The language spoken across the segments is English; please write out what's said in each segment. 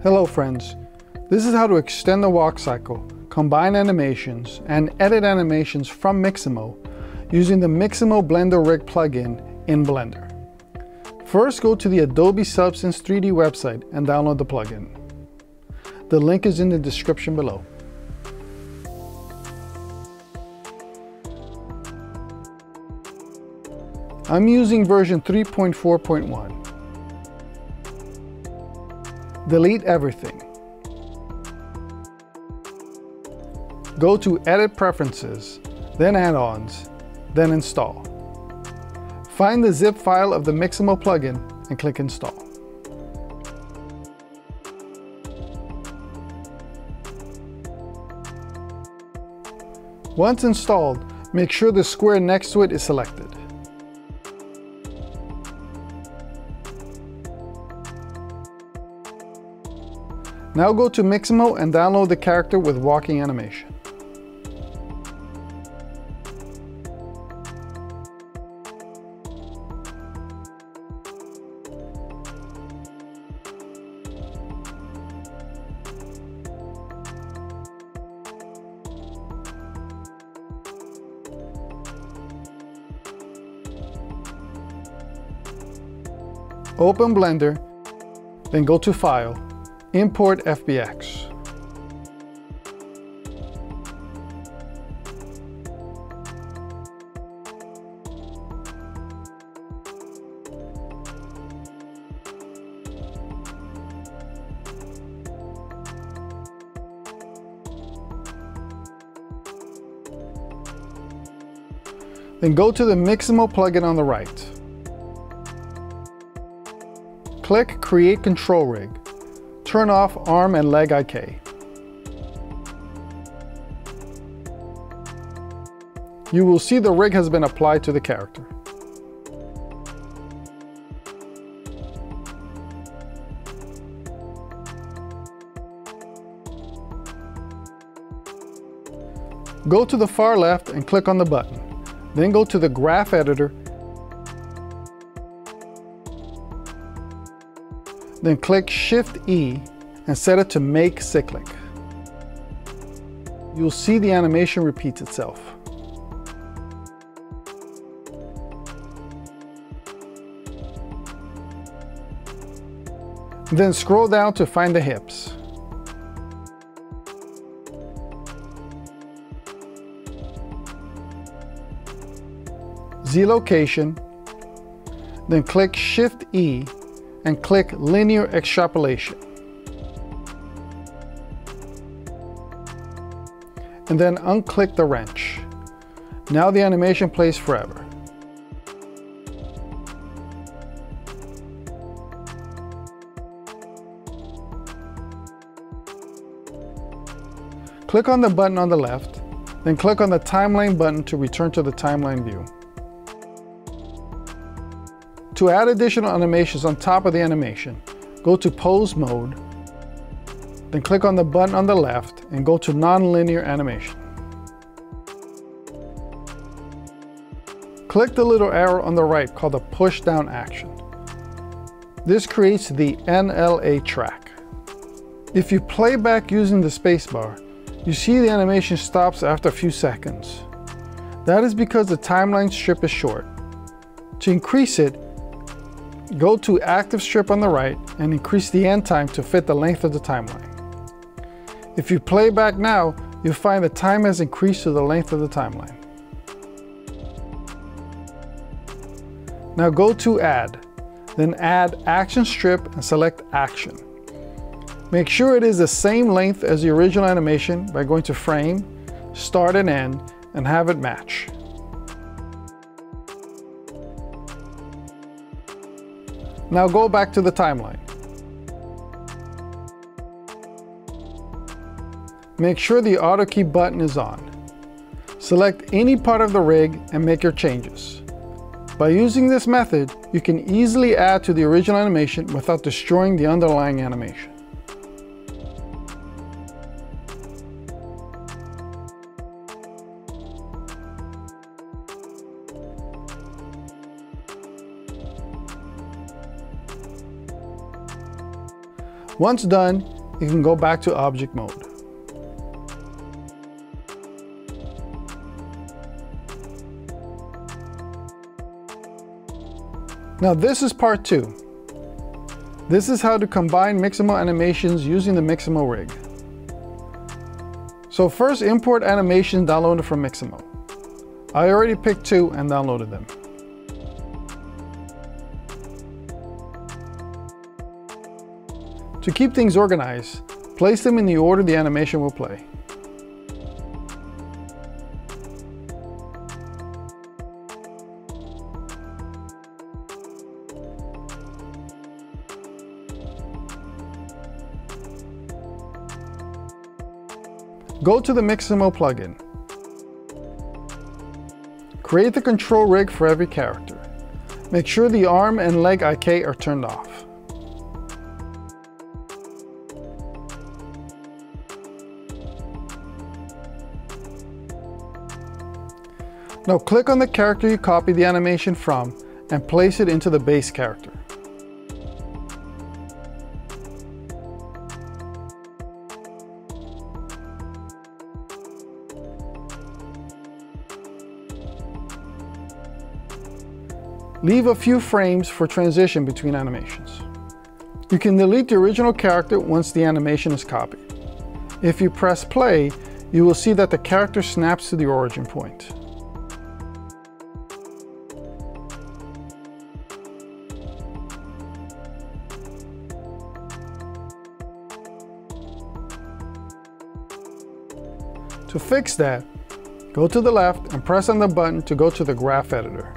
Hello friends, this is how to extend the walk cycle, combine animations, and edit animations from Mixamo using the Mixamo Blender Rig plugin in Blender. First, go to the Adobe Substance 3D website and download the plugin. The link is in the description below. I'm using version 3.4.1. Delete everything. Go to Edit Preferences, then Add-ons, then Install. Find the zip file of the Mixamo plugin and click Install. Once installed, make sure the square next to it is selected. Now go to Mixamo and download the character with walking animation. Open Blender, then go to File, Import FBX. Then go to the Mixamo plugin on the right. Click Create Control Rig. Turn off arm and leg IK. You will see the rig has been applied to the character. Go to the far left and click on the button. Then go to the graph editor. Then click Shift-E and set it to Make Cyclic. You'll see the animation repeats itself. Then scroll down to find the hips. Z location, then click Shift-E and click Linear Extrapolation. And then unclick the wrench. Now the animation plays forever. Click on the button on the left, then click on the timeline button to return to the timeline view. To add additional animations on top of the animation, go to Pose Mode, then click on the button on the left and go to Nonlinear Animation. Click the little arrow on the right called the Push Down Action. This creates the NLA track. If you play back using the spacebar, you see the animation stops after a few seconds. That is because the timeline strip is short. To increase it, go to Active Strip on the right and increase the end time to fit the length of the timeline. If you play back now, you'll find the time has increased to the length of the timeline. Now go to Add, then add Action Strip and select Action. Make sure it is the same length as the original animation by going to Frame, Start and End, and have it match. Now go back to the timeline. Make sure the Auto Key button is on. Select any part of the rig and make your changes. By using this method, you can easily add to the original animation without destroying the underlying animation. Once done, you can go back to object mode. Now this is part 2. This is how to combine Mixamo animations using the Mixamo rig. So first, import animations downloaded from Mixamo. I already picked 2 and downloaded them. To keep things organized, place them in the order the animation will play. Go to the Mixamo plugin. Create the control rig for every character. Make sure the arm and leg IK are turned off. Now click on the character you copied the animation from and place it into the base character. Leave a few frames for transition between animations. You can delete the original character once the animation is copied. If you press play, you will see that the character snaps to the origin point. To fix that, go to the left and press on the button to go to the graph editor.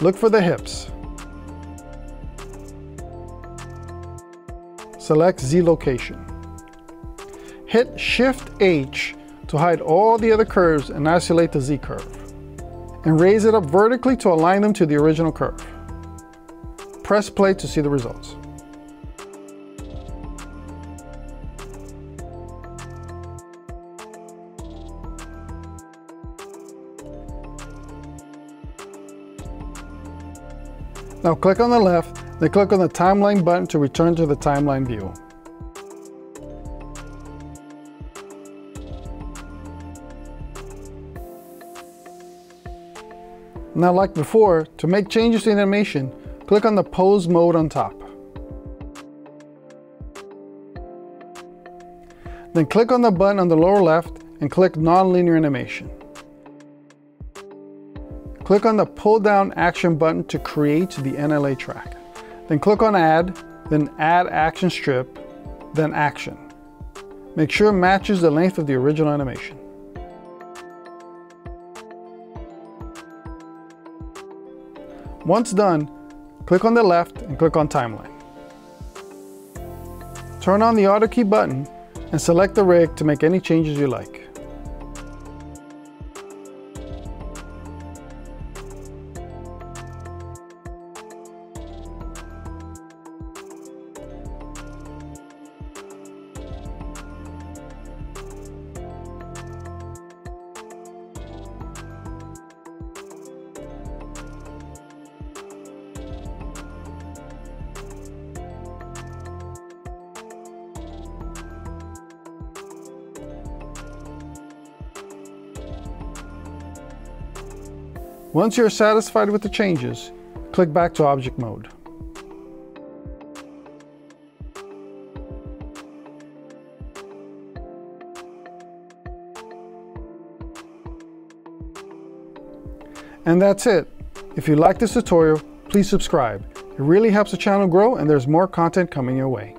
Look for the hips. Select Z location. Hit Shift-H to hide all the other curves and isolate the Z curve. And raise it up vertically to align them to the original curve. Press play to see the results. Now click on the left, then click on the timeline button to return to the timeline view. Now, like before, to make changes to the animation, click on the pose mode on top. Then click on the button on the lower left and click Nonlinear Animation. Click on the pull down action button to create the NLA track. Then click on add, then add action strip, then action. Make sure it matches the length of the original animation. Once done, click on the left and click on timeline. Turn on the auto key button and select the rig to make any changes you like. Once you're satisfied with the changes, click back to object mode. And that's it. If you like this tutorial, please subscribe. It really helps the channel grow and there's more content coming your way.